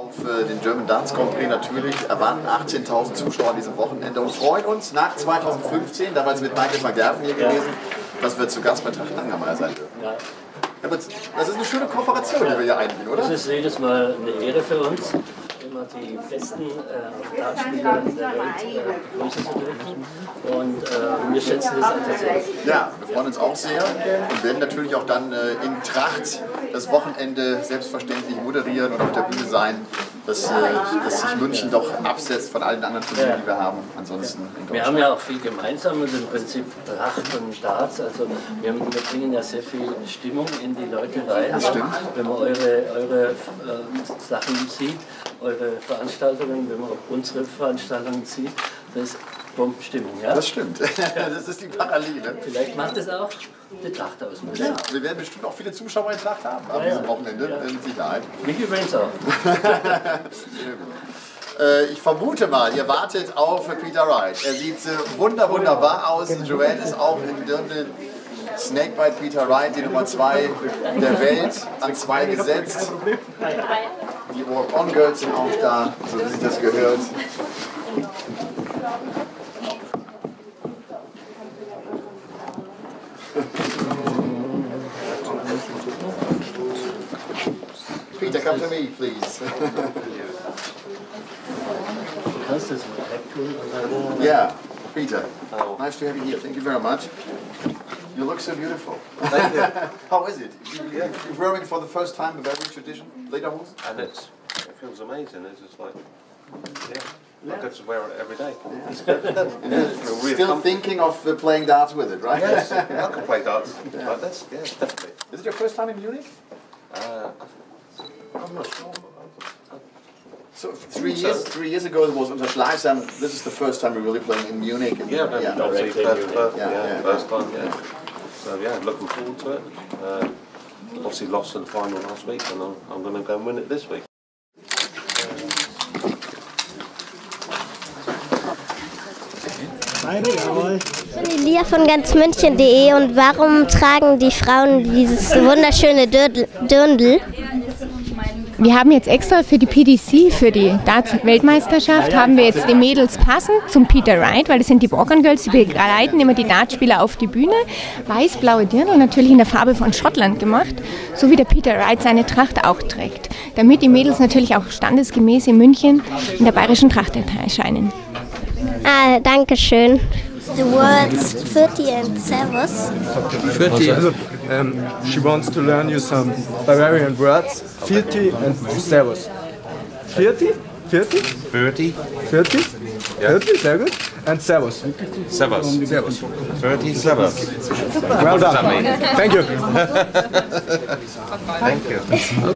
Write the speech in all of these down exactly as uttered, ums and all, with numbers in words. Auf äh, den German Darts Grand Prix natürlich erwarten achtzehntausend Zuschauer an diesem Wochenende und freuen uns nach zweitausendfünfzehn, damals mit Michael van Gerwen hier gewesen, dass wir zu Gast bei Tracht Angermaier sein dürfen. Ja. Aber das ist eine schöne Kooperation, die wir hier eingehen, oder? Das ist jedes Mal eine Ehre für uns, immer die besten äh, Dartspieler in der Welt äh, begrüßen zu dürfen. Und äh, wir schätzen das einfach sehr. Ja, wir freuen uns auch sehr und werden natürlich auch dann äh, in Tracht das Wochenende selbstverständlich moderieren und auf der Bühne sein, dass, äh, dass sich München doch absetzt von allen anderen Turnieren, die wir haben. Ansonsten in wir haben ja auch viel gemeinsam und im Prinzip Tracht und Darts. Also wir, wir bringen ja sehr viel Stimmung in die Leute rein. Das stimmt. Wenn man eure, eure äh, Sachen sieht, eure Veranstaltungen, wenn man unsere Veranstaltungen sieht, das ist Bombenstimmung, ja? Das stimmt. Das ist die Parallele. Vielleicht macht es auch die Tracht aus. Ja, wir werden bestimmt auch viele Zuschauer in Tracht haben ja, am diesem Wochenende, ja. Mit Sicherheit. Mich übrigens auch. Ich vermute mal, ihr wartet auf Peter Wright. Er sieht wunder, wunderbar aus. Joanne ist auch in Dirndl. SnakeBite Peter Wright, die Nummer zwei der Welt, an zwei gesetzt. Die Morgan Girls sind auch da, so wie sich das gehört. Peter, come to me, please. Yeah, Peter. Nice to have you here. Thank you very much. You look so beautiful. Thank you. How is it? You're wearing for the first time a Bavarian tradition lederhosen? And it's, it feels amazing. It's just like, yeah. Yeah. I could just wear it every day. Yeah. Yeah. Really still comfy. Thinking of uh, playing darts with it, right? Yes, yeah. I could play darts yeah. like this. Yeah, definitely. Is it your first time in Munich? Uh, I'm not sure. So three years, three years ago it was unter Schleißheim. This is the first time we're really playing in Munich. And yeah, yeah, no, yeah. First, first, yeah, yeah, yeah, first time. Yeah. Yeah. So yeah, I'm looking forward to it. Uh, obviously lost in the final last week, and I'm, I'm going to go and win it this week. Ich bin Liya von ganz münchen punkt de und warum tragen die Frauen dieses wunderschöne Dirndl? Wir haben jetzt extra für die P D C, für die Darts-Weltmeisterschaft, haben wir jetzt die Mädels passend zum Peter Wright, weil das sind die Morgan Girls, die begleiten immer die Dartspieler auf die Bühne. Weiß-blaue Dirndl und natürlich in der Farbe von Schottland gemacht, so wie der Peter Wright seine Tracht auch trägt, damit die Mädels natürlich auch standesgemäß in München in der bayerischen Tracht erscheinen. Ah, danke schön. The words thirty and servus. thirty, um, she wants to learn you some Bavarian words. thirty and servus. thirty? thirty? thirty. thirty? Yeah. thirty, sehr gut. And servus. Servus. Servus. thirty, servus. Well done. Thank you. Thank you.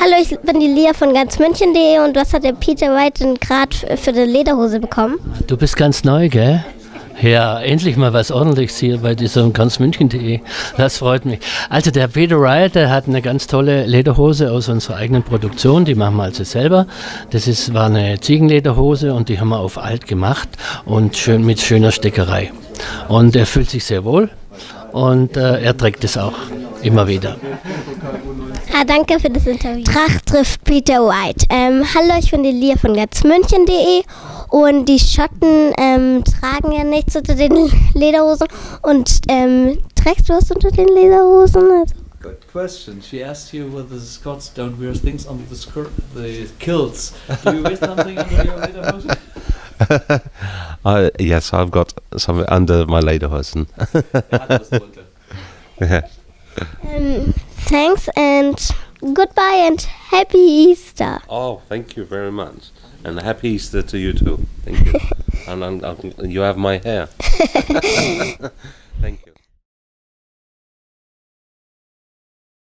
Hallo, ich bin die Liya von ganz münchen punkt de und was hat der Peter Wright denn gerade für die Lederhose bekommen? Du bist ganz neu, gell? Ja, endlich mal was Ordentliches hier bei diesem ganz münchen punkt de. Das freut mich. Also der Peter Wright, der hat eine ganz tolle Lederhose aus unserer eigenen Produktion. Die machen wir also selber. Das ist, war eine Ziegenlederhose und die haben wir auf alt gemacht und schön mit schöner Stickerei. Und er fühlt sich sehr wohl und äh, er trägt es auch immer wieder. Ah, danke für das Interview. Tracht trifft Peter Wright. Ähm, hallo, ich bin die Liya von ganz münchen punkt de und die Schotten ähm, tragen ja nichts unter den Lederhosen und ähm, trägst du was unter den Lederhosen? Also good question. She asked you whether the Scots don't wear things under the, skirt, the kilts. Do you wear something under your lederhosen? I, yes, I've got something under my lederhosen. um, Thanks and goodbye and happy Easter. Oh, thank you very much. And happy Easter to you too. Thank you. And I'm, I'm, you have my hair. Thank you.